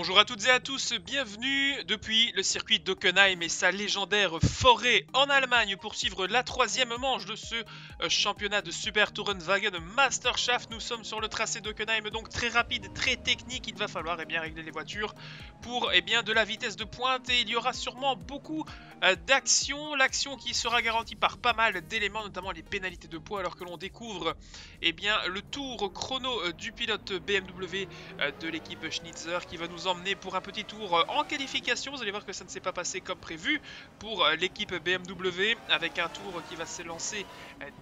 Bonjour à toutes et à tous, bienvenue depuis le circuit d'Hockenheim et sa légendaire forêt en Allemagne pour suivre la troisième manche de ce championnat de Super Tourenwagen Masterschaft. Nous sommes sur le tracé d'Hockenheim, donc très rapide, très technique. Il va falloir régler les voitures pour de la vitesse de pointe et il y aura sûrement beaucoup d'actions. L'action qui sera garantie par pas mal d'éléments, notamment les pénalités de poids, alors que l'on découvre le tour chrono du pilote BMW de l'équipe Schnitzer qui va nous emmener pour un petit tour en qualification. Vous allez voir que ça ne s'est pas passé comme prévu pour l'équipe BMW, avec un tour qui va s'élancer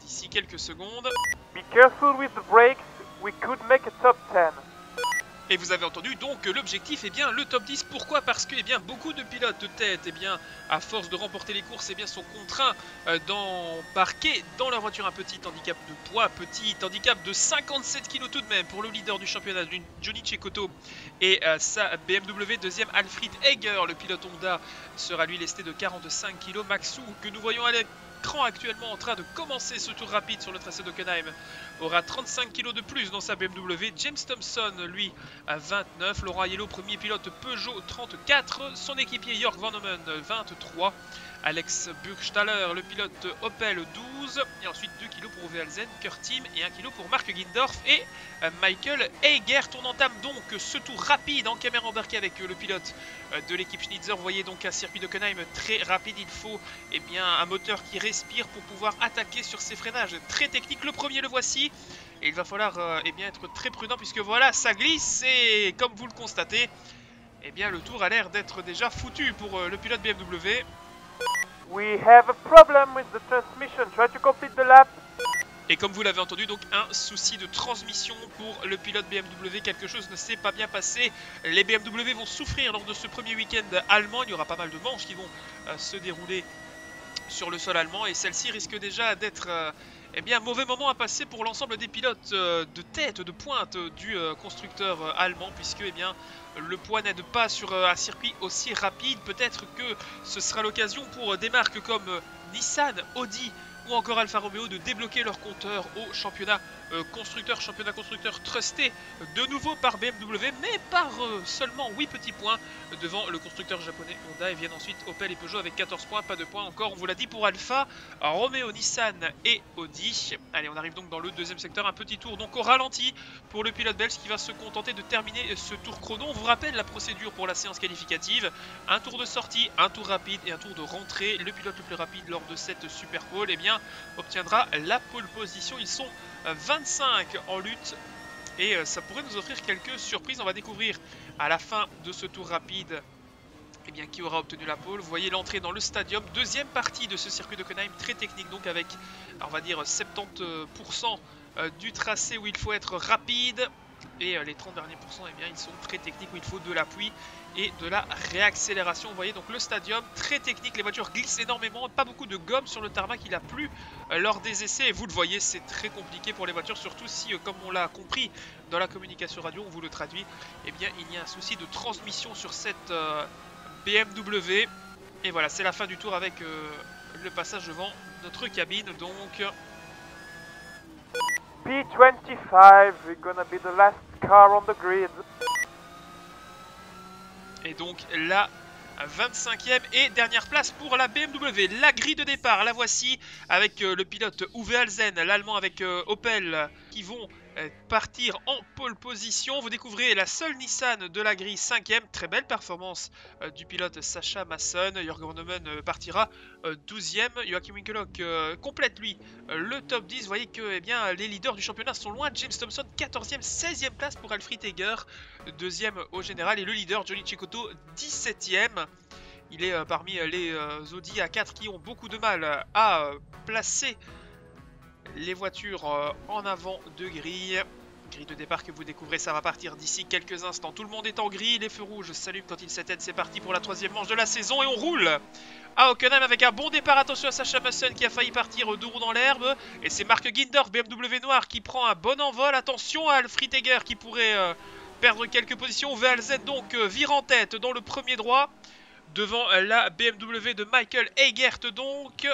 d'ici quelques secondes. Be careful with the brakes, we could make a top 10. Et vous avez entendu, donc l'objectif est le top 10. Pourquoi? Parce que beaucoup de pilotes de tête, à force de remporter les courses, sont contraints d'embarquer dans leur voiture un petit handicap de poids, petit handicap de 57 kg tout de même pour le leader du championnat, Johnny Cecotto, et sa BMW. Deuxième, Alfred Egger, le pilote Honda, sera lui lesté de 45 kg. Maxou, que nous voyons à l'écran actuellement en train de commencer ce tour rapide sur le tracé d'Hockenheim, aura 35 kg de plus dans sa BMW. James Thompson, lui, à 29. Laurent Aiello, premier pilote Peugeot, 34. Son équipier York Van Omen, 23. Alex Buchstaller, le pilote Opel, 12. Et ensuite 2 kg pour Uwe Alzen, Kurt Thiim, et 1 kg pour Marc Gindorf et Michael Egert. On entame donc ce tour rapide en caméra embarquée avec le pilote de l'équipe Schnitzer. Vous voyez donc un circuit d'Hockenheim très rapide. Il faut un moteur qui respire pour pouvoir attaquer sur ces freinages très techniques. Le premier, le voici. Et il va falloir être très prudent, puisque voilà, ça glisse et comme vous le constatez, le tour a l'air d'être déjà foutu pour le pilote BMW. We have a problem with the transmission. Try to complete the lap. Et comme vous l'avez entendu, donc un souci de transmission pour le pilote BMW. Quelque chose ne s'est pas bien passé. Les BMW vont souffrir lors de ce premier week-end allemand. Il y aura pas mal de manches qui vont se dérouler sur le sol allemand, et celle-ci risque déjà d'être mauvais moment à passer pour l'ensemble des pilotes de tête, de pointe du constructeur allemand, puisque le poids n'aide pas sur un circuit aussi rapide. Peut-être que ce sera l'occasion pour des marques comme Nissan, Audi ou encore Alfa Romeo de débloquer leur compteur au championnat constructeur. Championnat constructeur trusté de nouveau par BMW, mais par seulement 8 petits points devant le constructeur japonais Honda. Et viennent ensuite Opel et Peugeot avec 14 points, pas de points encore, on vous l'a dit, pour Alfa Romeo, Nissan et Audi. Allez, on arrive donc dans le deuxième secteur. Un petit tour donc au ralenti pour le pilote belge qui va se contenter de terminer ce tour chrono. On vous rappelle la procédure pour la séance qualificative: un tour de sortie, un tour rapide et un tour de rentrée. Le pilote le plus rapide lors de cette Super Bowl obtiendra la pole position. Ils sont 25 en lutte et ça pourrait nous offrir quelques surprises. On va découvrir à la fin de ce tour rapide qui aura obtenu la pole. Vous voyez l'entrée dans le stadium, deuxième partie de ce circuit d'Hockenheim très technique, donc avec 70% du tracé où il faut être rapide, et les 30 derniers pourcents, ils sont très techniques où il faut de l'appui et de la réaccélération. Vous voyez donc le stadium très technique, les voitures glissent énormément, pas beaucoup de gomme sur le tarmac, il a plu lors des essais et vous le voyez, c'est très compliqué pour les voitures, surtout si, comme on l'a compris dans la communication radio, on vous le traduit, il y a un souci de transmission sur cette BMW. Et voilà, c'est la fin du tour avec le passage devant notre cabine donc. P25, we're gonna be the last car on the grid. Et donc la 25e et dernière place pour la BMW. La grille de départ, la voici avec le pilote Uwe Alzen, l'allemand avec Opel, qui vont partir en pole position. Vous découvrez la seule Nissan de la grille, 5e. Très belle performance du pilote Sascha Maassen. Jörg Gronnemann partira 12e. Joachim Winkelhock complète lui le top 10. Vous voyez que les leaders du championnat sont loin. James Thompson 14e, 16e place pour Alfred Egger, 2e au général, et le leader Johnny Cecotto 17e. Il est parmi les Audi A4 qui ont beaucoup de mal à placer les voitures en avant de grille. Grille de départ que vous découvrez, ça va partir d'ici quelques instants. Tout le monde est en grille, les feux rouges s'allument quand ils s'éteignent. C'est parti pour la troisième manche de la saison et on roule à Hockenheim avec un bon départ. Attention à Sascha Maassen qui a failli partir deux roues dans l'herbe. Et c'est Marc Gindorf, BMW noir, qui prend un bon envol. Attention à Alfred Egger qui pourrait perdre quelques positions. VLZ donc vire en tête dans le premier droit devant la BMW de Michael Egert donc.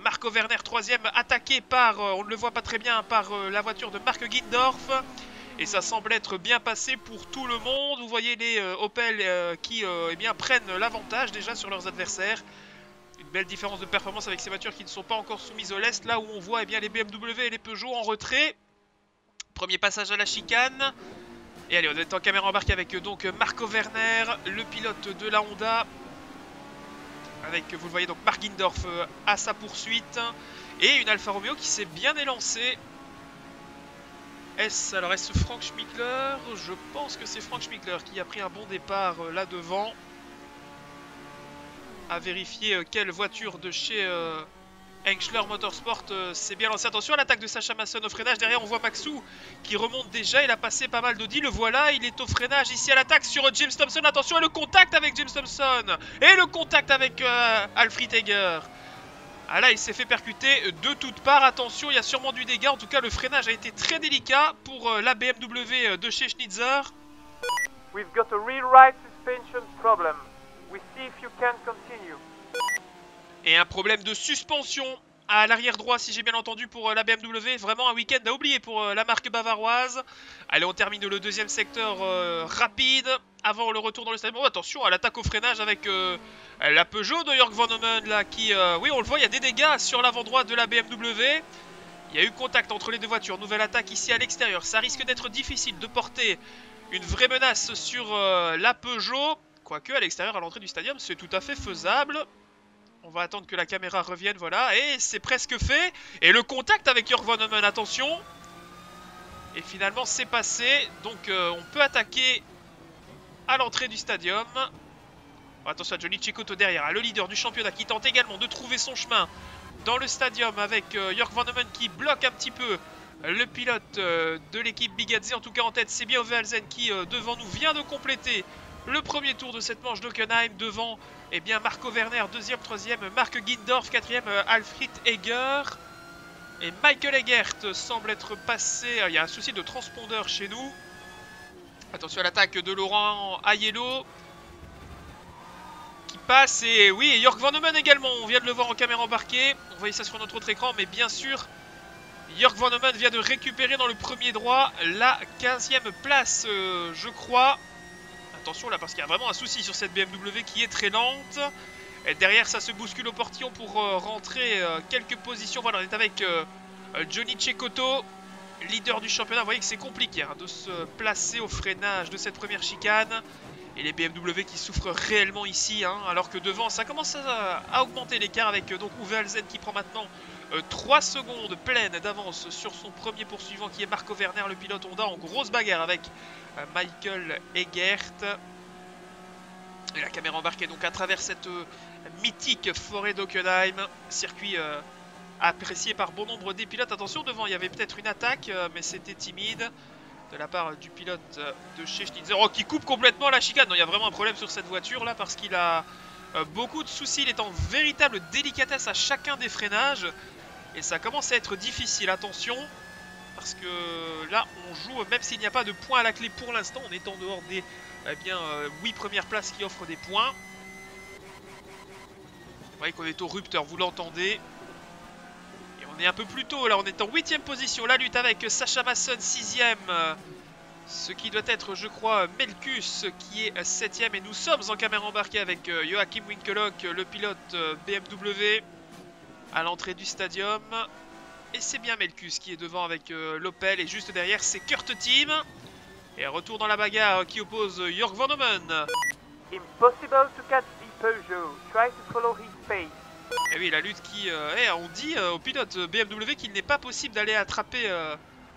Marco Werner 3ème, attaqué par, on ne le voit pas très bien, par la voiture de Marc Gindorf. et ça semble être bien passé pour tout le monde. Vous voyez les Opel qui eh bien, prennent l'avantage déjà sur leurs adversaires. Une belle différence de performance avec ces voitures qui ne sont pas encore soumises au lest, là où on voit eh bien, les BMW et les Peugeot en retrait. Premier passage à la chicane. Et allez, on est en caméra embarquée avec donc Marco Werner, le pilote de la Honda. Avec, vous le voyez, donc Marc Gindorf à sa poursuite. Et une Alfa Romeo qui s'est bien élancée. Alors est-ce Frank Schmickler? Je pense que c'est Frank Schmickler qui a pris un bon départ là devant. À vérifier quelle voiture de chez Engschler Motorsport s'est bien lancée. Attention à l'attaque de Sascha Maassen au freinage. Derrière on voit Maxou qui remonte déjà. Il a passé pas mal d'Audi. Le voilà, il est au freinage ici à l'attaque sur James Thompson. Attention à le contact avec James Thompson. Et le contact avec Alfred Egger. Ah là, il s'est fait percuter de toutes parts. Attention, il y a sûrement du dégât. En tout cas, le freinage a été très délicat pour la BMW de chez Schnitzer. We've got a rear right suspension problem. We see if you can continue. Et un problème de suspension à l'arrière droit, si j'ai bien entendu, pour la BMW. Vraiment un week-end à oublier pour la marque bavaroise. Allez, on termine le deuxième secteur rapide avant le retour dans le stade. Oh, attention à l'attaque au freinage avec la Peugeot de York Van Omen, là, qui... oui, on le voit, il y a des dégâts sur l'avant-droit de la BMW. Il y a eu contact entre les deux voitures. Nouvelle attaque ici à l'extérieur. Ça risque d'être difficile de porter une vraie menace sur la Peugeot. Quoique, à l'extérieur, à l'entrée du stadium, c'est tout à fait faisable. On va attendre que la caméra revienne, voilà, et c'est presque fait. Et le contact avec Jörg Von Neumann, attention. Et finalement, c'est passé, donc on peut attaquer à l'entrée du stadium. Oh, attention à Johnny Cecotto derrière, le leader du championnat qui tente également de trouver son chemin dans le stadium avec Jörg Von Neumann qui bloque un petit peu le pilote de l'équipe Bigazzi. En tout cas, en tête, c'est bien Uwe Alzen qui, devant nous, vient de compléter le premier tour de cette manche d'Hockenheim devant eh bien, Marco Werner, deuxième, troisième, Marc Gindorf, quatrième, Alfred Egger. Et Michael Egert semble être passé. Il y a un souci de transpondeur chez nous. Attention à l'attaque de Laurent Aiello qui passe. Et oui, et Jörg Van Omen également. On vient de le voir en caméra embarquée. On voyait ça sur notre autre écran, mais bien sûr... Jörg Van Omen vient de récupérer dans le premier droit la 15e place, je crois. Attention là parce qu'il y a vraiment un souci sur cette BMW qui est très lente. Et derrière ça se bouscule au portillon pour rentrer quelques positions. Voilà, on est avec Johnny Cecotto, leader du championnat. Vous voyez que c'est compliqué hein, de se placer au freinage de cette première chicane. Et les BMW qui souffrent réellement ici. Hein, alors que devant ça commence à augmenter l'écart avec donc Uwe Alzen qui prend maintenant 3 secondes pleines d'avance sur son premier poursuivant qui est Marco Werner, le pilote Honda en grosse bagarre avec Michael Egert. Et la caméra embarquée donc à travers cette mythique forêt d'Hockenheim, circuit apprécié par bon nombre des pilotes. Attention devant, il y avait peut-être une attaque mais c'était timide de la part du pilote de chez Schnitzer. Oh, qui coupe complètement la chicane. Non, il y a vraiment un problème sur cette voiture là parce qu'il a beaucoup de soucis, il est en véritable délicatesse à chacun des freinages. Et ça commence à être difficile, attention, parce que là on joue, même s'il n'y a pas de points à la clé pour l'instant, on est en dehors des 8 premières places qui offrent des points. Vous voyez qu'on est au rupteur, vous l'entendez. Et on est un peu plus tôt, là on est en 8ème position, la lutte avec Sascha Maassen 6ème. Ce qui doit être, je crois, Melkus qui est 7ème. Et nous sommes en caméra embarquée avec Joachim Winkelhock, le pilote BMW, à l'entrée du stadium. Et c'est bien Melkus qui est devant avec l'Opel. Et juste derrière, c'est Kurt Thiim. Et retour dans la bagarre qui oppose Jörg Van Omen. Impossible to catch the Peugeot. Try to follow his pace. Et oui, la lutte qui... on dit au pilote BMW qu'il n'est pas possible d'aller attraper...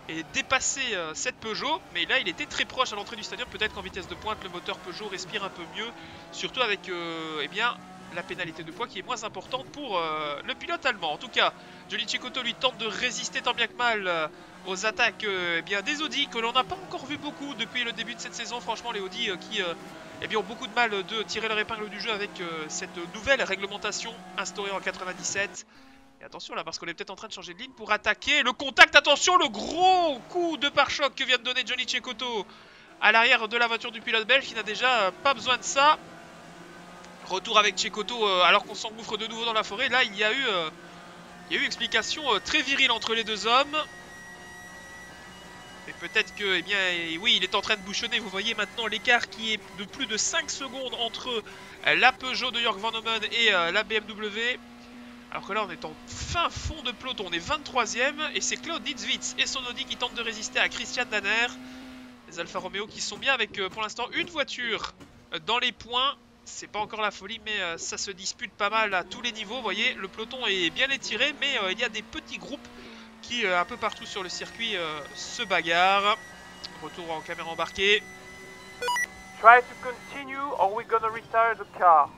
et dépasser cette Peugeot, mais là il était très proche à l'entrée du stadium. Peut-être qu'en vitesse de pointe le moteur Peugeot respire un peu mieux, surtout avec eh bien, la pénalité de poids qui est moins importante pour le pilote allemand. En tout cas, Johnny Cecotto lui tente de résister tant bien que mal aux attaques eh bien, des Audi, que l'on n'a pas encore vu beaucoup depuis le début de cette saison. Franchement, les Audi qui eh bien, ont beaucoup de mal de tirer leur épingle du jeu avec cette nouvelle réglementation instaurée en 97. Et attention là parce qu'on est peut-être en train de changer de ligne pour attaquer le contact. Attention, le gros coup de pare-choc que vient de donner Johnny Cecotto à l'arrière de la voiture du pilote belge qui n'a déjà pas besoin de ça. Retour avec Cecotto alors qu'on s'engouffre de nouveau dans la forêt. Là il y a eu explication très virile entre les deux hommes. Et peut-être que, eh bien, oui, il est en train de bouchonner. Vous voyez maintenant l'écart qui est de plus de 5 secondes entre la Peugeot de York Van Omen et la BMW. Alors que là, on est en fin fond de peloton. On est 23e et c'est Klaus Niedzwiedz et son Audi qui tentent de résister à Christian Danner. Les Alfa Romeo qui sont bien avec, pour l'instant, une voiture dans les points. C'est pas encore la folie, mais ça se dispute pas mal à tous les niveaux. Vous voyez, le peloton est bien étiré, mais il y a des petits groupes qui, un peu partout sur le circuit, se bagarrent. Retour en caméra embarquée. Try to continue or we're gonna retire the car.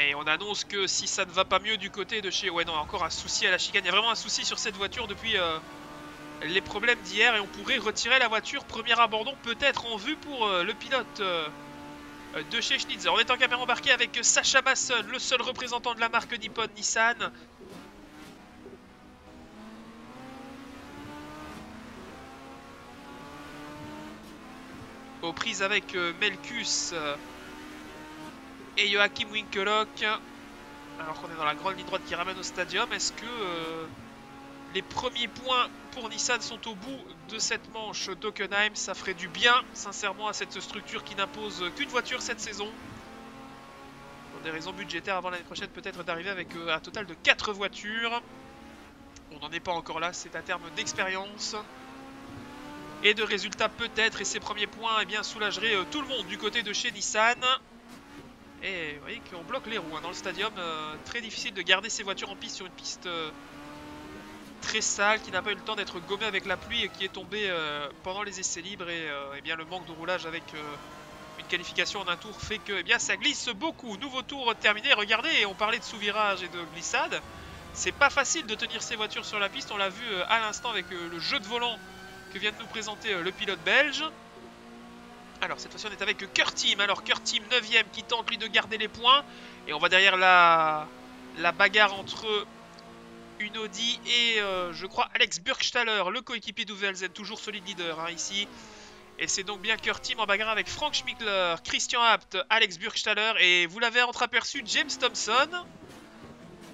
Et on annonce que si ça ne va pas mieux du côté de chez... Ouais, non, encore un souci à la chicane. Il y a vraiment un souci sur cette voiture depuis les problèmes d'hier. Et on pourrait retirer la voiture. Premier abandon peut-être en vue pour le pilote de chez Schnitzer. On est en caméra embarquée avec Sascha Maassen, le seul représentant de la marque Nippon Nissan. Aux prises avec Melkus et Joachim Winkelhock. Alors qu'on est dans la grande ligne droite qui ramène au stadium. Est-ce que les premiers points pour Nissan sont au bout de cette manche d'Hockenheim? Ça ferait du bien sincèrement à cette structure qui n'impose qu'une voiture cette saison, pour des raisons budgétaires, avant l'année prochaine peut-être d'arriver avec un total de 4 voitures. On n'en est pas encore là, c'est à terme d'expérience et de résultats peut-être, et ces premiers points, eh bien, soulageraient tout le monde du côté de chez Nissan. Et vous voyez qu'on bloque les roues hein, dans le stadium. Très difficile de garder ces voitures en piste sur une piste très sale, qui n'a pas eu le temps d'être gommée avec la pluie et qui est tombée pendant les essais libres. Et eh bien, le manque de roulage avec une qualification en un tour fait que eh bien, ça glisse beaucoup. Nouveau tour terminé. Regardez, on parlait de sous-virage et de glissade. C'est pas facile de tenir ces voitures sur la piste. On l'a vu à l'instant avec le jeu de volant que vient de nous présenter le pilote belge. Alors cette fois-ci on est avec Kurt Thiim. Alors Kurt Thiim 9ème qui tente lui de garder les points. Et on va derrière la bagarre entre une Audi et je crois Alex Buchstaller, le coéquipier d'Uwe Alzen, toujours solide leader hein, ici. Et c'est donc bien Kurt Thiim en bagarre avec Frank Schmickler, Christian Abt, Alex Buchstaller et vous l'avez entreaperçu James Thompson.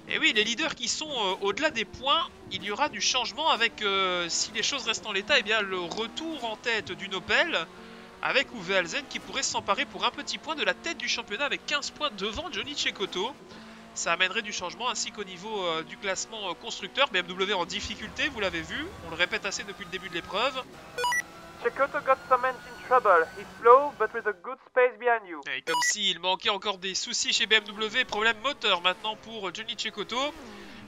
Et oui, les leaders qui sont au-delà des points, il y aura du changement avec, si les choses restent en l'état, eh bien le retour en tête d'une Opel, avec Uwe Alzen qui pourrait s'emparer pour un petit point de la tête du championnat avec 15 points devant Johnny Cecotto. Ça amènerait du changement ainsi qu'au niveau du classement constructeur. BMW en difficulté, vous l'avez vu, on le répète assez depuis le début de l'épreuve. Cecotto got some engine trouble. He's slow, but with a good space behind you. Et comme s'il manquait encore des soucis chez BMW, problème moteur maintenant pour Johnny Cecotto.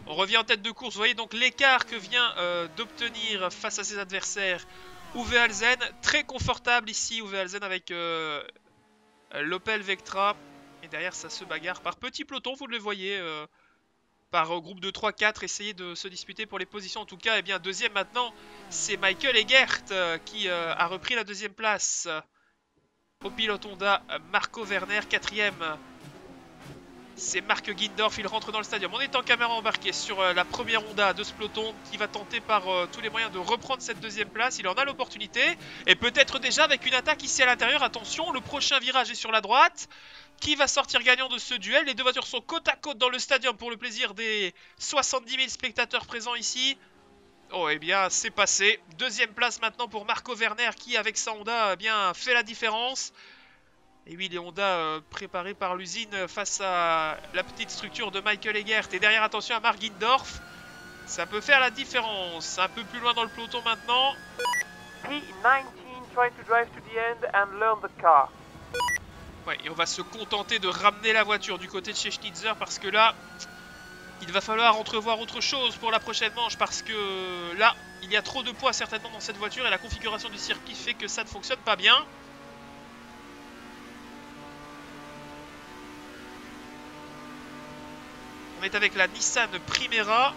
On revient en tête de course. Vous voyez donc l'écart que vient d'obtenir face à ses adversaires Uwe Alzen. Très confortable ici Uwe Alzen avec l'Opel Vectra. Et derrière ça se bagarre par petits pelotons, vous le voyez. Par groupe de 3-4, essayer de se disputer pour les positions. En tout cas, eh bien, deuxième maintenant, c'est Michael Egert qui a repris la deuxième place au pilote Honda. Marco Werner, quatrième, c'est Marc Gindorf, il rentre dans le stadium. On est en caméra embarquée sur la première Honda de ce peloton qui va tenter par tous les moyens de reprendre cette deuxième place. Il en a l'opportunité et peut-être déjà avec une attaque ici à l'intérieur. Attention, le prochain virage est sur la droite. Qui va sortir gagnant de ce duel? Les deux voitures sont côte à côte dans le stadium pour le plaisir des 70 000 spectateurs présents ici. Oh, et eh bien, c'est passé. Deuxième place maintenant pour Marco Werner qui, avec sa Honda, eh bien, fait la différence. Et oui, les Honda préparés par l'usine face à la petite structure de Michael Egert. Et derrière, attention à Marc Gindorf. Ça peut faire la différence. Un peu plus loin dans le peloton maintenant. P19 try to drive to the end and learn the car. Ouais, et on va se contenter de ramener la voiture du côté de chez Schnitzer parce que là, il va falloir entrevoir autre chose pour la prochaine manche parce que là, il y a trop de poids certainement dans cette voiture et la configuration du circuit fait que ça ne fonctionne pas bien. On est avec la Nissan Primera,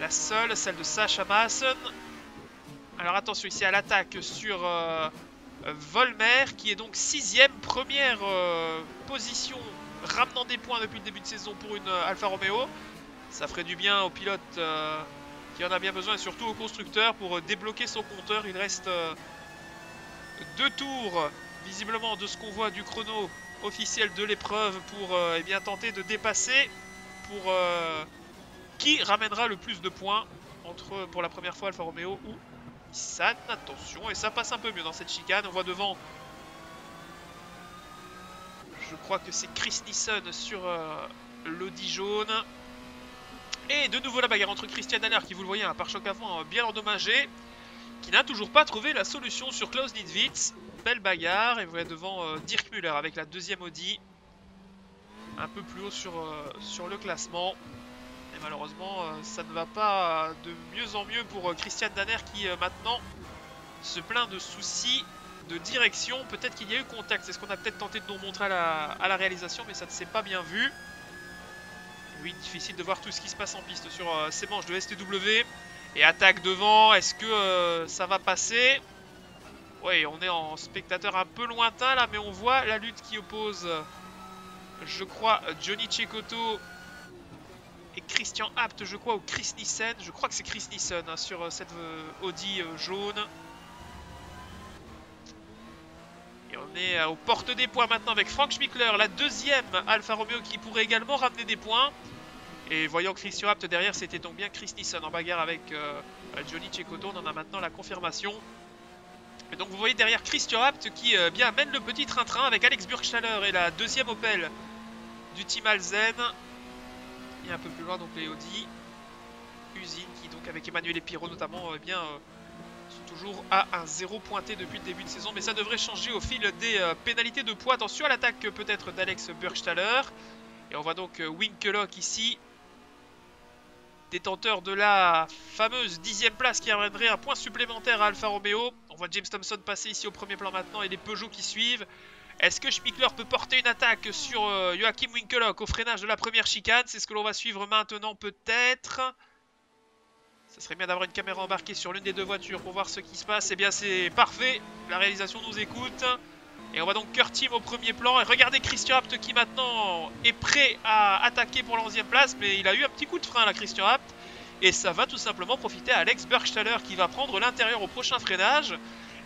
la seule, celle de Sascha Maassen. Alors attention ici à l'attaque sur... Volmer qui est donc 6ème, première position, ramenant des points depuis le début de saison pour une Alfa Romeo. Ça ferait du bien au pilote qui en a bien besoin et surtout au constructeur pour débloquer son compteur. Il reste 2 tours visiblement de ce qu'on voit du chrono officiel de l'épreuve pour eh bien, tenter de dépasser pour qui ramènera le plus de points entre pour la première fois Alfa Romeo ou Nissan, attention, et ça passe un peu mieux dans cette chicane, on voit devant, je crois que c'est Chris Nissen sur l'Audi jaune, et de nouveau la bagarre entre Christian Danner qui, vous le voyez, un pare-choc avant bien endommagé, qui n'a toujours pas trouvé la solution sur Klaus Niedzwiedz. Belle bagarre, et vous voyez devant Dirk Müller avec la deuxième Audi, un peu plus haut sur le classement. Et malheureusement, ça ne va pas de mieux en mieux pour Christian Danner qui maintenant se plaint de soucis de direction. Peut-être qu'il y a eu contact, c'est ce qu'on a peut-être tenté de nous montrer à la réalisation, mais ça ne s'est pas bien vu. Oui, difficile de voir tout ce qui se passe en piste sur ces manches de STW. Et attaque devant, est-ce que ça va passer? Oui, on est en spectateur un peu lointain là, mais on voit la lutte qui oppose, je crois, Johnny Cecotto et Christian Abt, je crois, ou Chris Nissen. Je crois que c'est Chris Nissen hein, sur cette Audi jaune. Et on est aux portes des points maintenant avec Frank Schmickler, la deuxième Alfa Romeo qui pourrait également ramener des points. Et voyant Christian Abt derrière, c'était donc bien Chris Nissen en bagarre avec Johnny Cecotto. On en a maintenant la confirmation. Et donc vous voyez derrière Christian Abt qui bien amène le petit train-train avec Alex Buchstaller et la deuxième Opel du team Alzen. Et un peu plus loin donc les Audi Usine qui donc avec Emanuele Pirro notamment bien sont toujours à un 0 pointé depuis le début de saison. Mais ça devrait changer au fil des pénalités de poids. Attention à l'attaque peut-être d'Alex Buchstaller. Et on voit donc Winkelhock ici, détenteur de la fameuse 10e place qui amènerait un point supplémentaire à Alfa Romeo. On voit James Thompson passer ici au premier plan maintenant et les Peugeot qui suivent. Est-ce que Schmickler peut porter une attaque sur Joachim Winkelhock au freinage de la première chicane? C'est ce que l'on va suivre maintenant peut-être. Ça serait bien d'avoir une caméra embarquée sur l'une des deux voitures pour voir ce qui se passe. Eh bien c'est parfait, la réalisation nous écoute. Et on voit donc Kurt Thiim au premier plan. Et regardez Christian Abt qui maintenant est prêt à attaquer pour la 11e place. Mais il a eu un petit coup de frein là, Christian Abt. Et ça va tout simplement profiter à Alex Buchstaller qui va prendre l'intérieur au prochain freinage.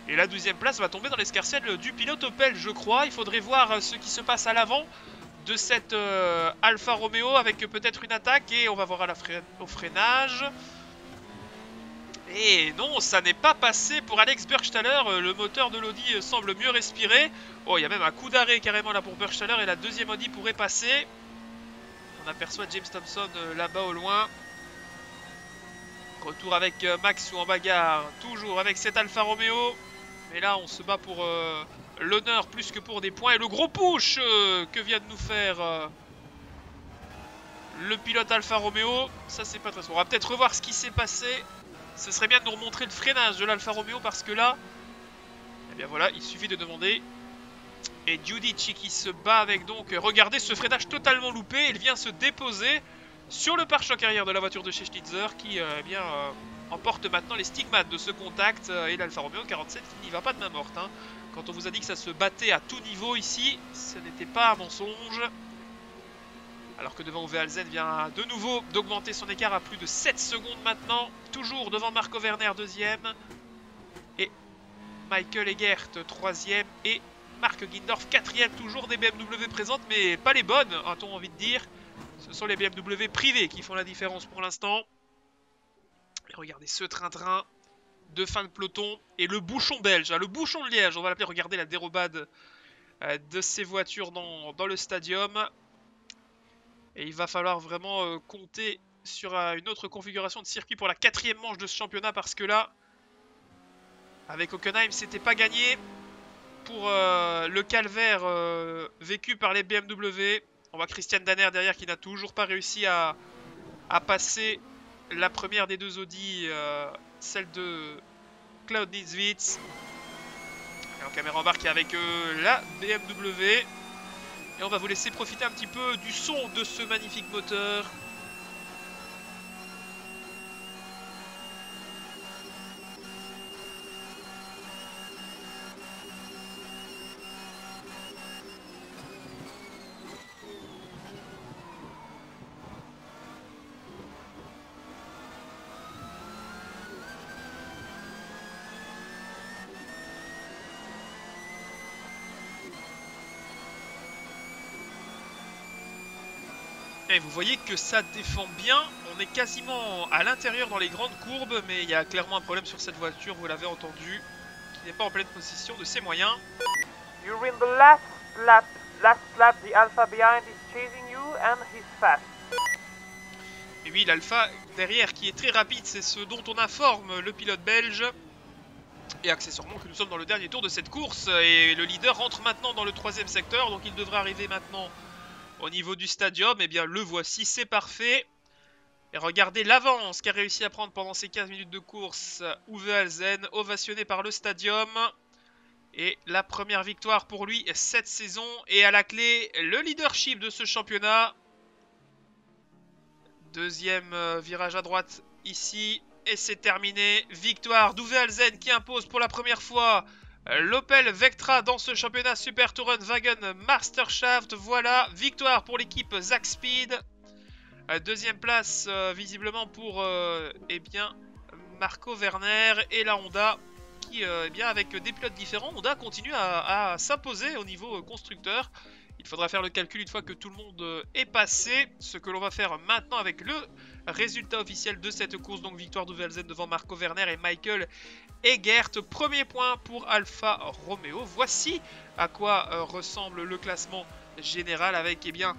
Et la 12e place va tomber dans l'escarcelle du pilote Opel, je crois. Il faudrait voir ce qui se passe à l'avant de cette Alfa Romeo avec peut-être une attaque. Et on va voir à au freinage. Et non, ça n'est pas passé pour Alex Buchstaller, le moteur de l'Audi semble mieux respirer. Oh, il y a même un coup d'arrêt carrément là pour Buchstaller et la deuxième Audi pourrait passer. On aperçoit James Thompson là-bas au loin. Retour avec Max ou en bagarre, toujours avec cette Alfa Romeo. Mais là, on se bat pour l'honneur plus que pour des points. Et le gros push que vient de nous faire le pilote Alfa Romeo, ça c'est pas très sûr. On va peut-être revoir ce qui s'est passé. Ce serait bien de nous remontrer le freinage de l'Alfa Romeo parce que là, eh bien voilà, il suffit de demander. Et Giudici qui se bat avec donc, regardez ce freinage totalement loupé, il vient se déposer sur le pare-choc arrière de la voiture de chez Schnitzer qui eh bien, emporte maintenant les stigmates de ce contact et l'Alfa Romeo 47 qui n'y va pas de main morte. Hein. Quand on vous a dit que ça se battait à tout niveau ici, ce n'était pas un mensonge. Alors que devant Uwe Alzen vient de nouveau d'augmenter son écart à plus de 7 secondes maintenant. Toujours devant Marco Werner 2e. Et Michael Egert 3e. Et Marc Gindorf 4e. Toujours des BMW présentes mais pas les bonnes, a-t-on envie de dire. Ce sont les BMW privés qui font la différence pour l'instant. Regardez ce train-train de fin de peloton. Et le bouchon belge, hein, le bouchon de Liège, on va l'appeler. Regardez la dérobade de ces voitures dans le stadium. Et il va falloir vraiment compter sur une autre configuration de circuit pour la 4e manche de ce championnat. Parce que là, avec Hockenheim, c'était pas gagné pour le calvaire vécu par les BMW. On voit Christian Danner derrière qui n'a toujours pas réussi à passer la première des deux Audi, celle de Klaus Niedzwiedz. Et en caméra embarquée avec la BMW. Et on va vous laisser profiter un petit peu du son de ce magnifique moteur. Et vous voyez que ça défend bien, on est quasiment à l'intérieur dans les grandes courbes, mais il y a clairement un problème sur cette voiture, vous l'avez entendu, qui n'est pas en pleine possession de ses moyens. During the last lap, the Alpha behind is chasing you and he's fast. Et oui, l'Alpha derrière qui est très rapide, c'est ce dont on informe le pilote belge. Et accessoirement que nous sommes dans le dernier tour de cette course et le leader rentre maintenant dans le troisième secteur, donc il devrait arriver maintenant au niveau du stadium. Et bien le voici, c'est parfait. Et regardez l'avance qu'a réussi à prendre pendant ces 15 minutes de course Uwe Alzen, ovationné par le stadium. Et la première victoire pour lui cette saison et à la clé le leadership de ce championnat. Deuxième virage à droite ici, et c'est terminé. Victoire d'Uwe Alzen qui impose pour la première fois l'Opel Vectra dans ce championnat Super Tourenwagen Masterschaft. Voilà, victoire pour l'équipe Zakspeed. Deuxième place visiblement pour eh bien, Marco Werner et la Honda qui, eh bien, avec des pilotes différents, Honda continue à s'imposer au niveau constructeur. Il faudra faire le calcul une fois que tout le monde est passé, ce que l'on va faire maintenant avec le résultat officiel de cette course. Donc victoire d'Uwe Alzen devant Marco Werner et Michael Egert. Premier point pour Alfa Romeo. Voici à quoi ressemble le classement général avec eh bien,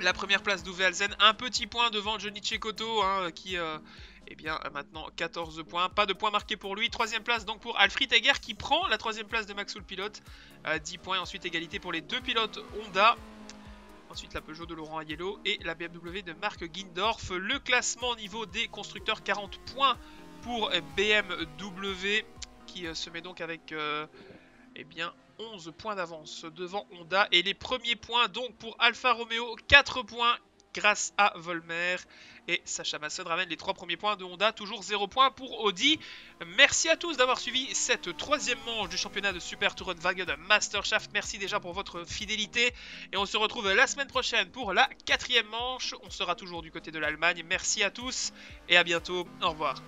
la première place d'Uwe Alzen. Un petit point devant Johnny Cecotto hein, qui... eh bien maintenant 14 points, pas de points marqués pour lui. Troisième place donc pour Alfred Egger qui prend la troisième place de Maxoul Pilote. 10 points, ensuite égalité pour les deux pilotes Honda. Ensuite la Peugeot de Laurent Aiello et la BMW de Marc Gindorf. Le classement au niveau des constructeurs, 40 points pour BMW qui se met donc avec eh bien 11 points d'avance devant Honda. Et les premiers points donc pour Alfa Romeo, 4 points. Grâce à Volmer et Sascha Maassen ramène les 3 premiers points de Honda, toujours 0 points pour Audi. Merci à tous d'avoir suivi cette troisième manche du championnat de Super Tourenwagen Masterschaft. Merci déjà pour votre fidélité et on se retrouve la semaine prochaine pour la 4e manche. On sera toujours du côté de l'Allemagne. Merci à tous et à bientôt. Au revoir.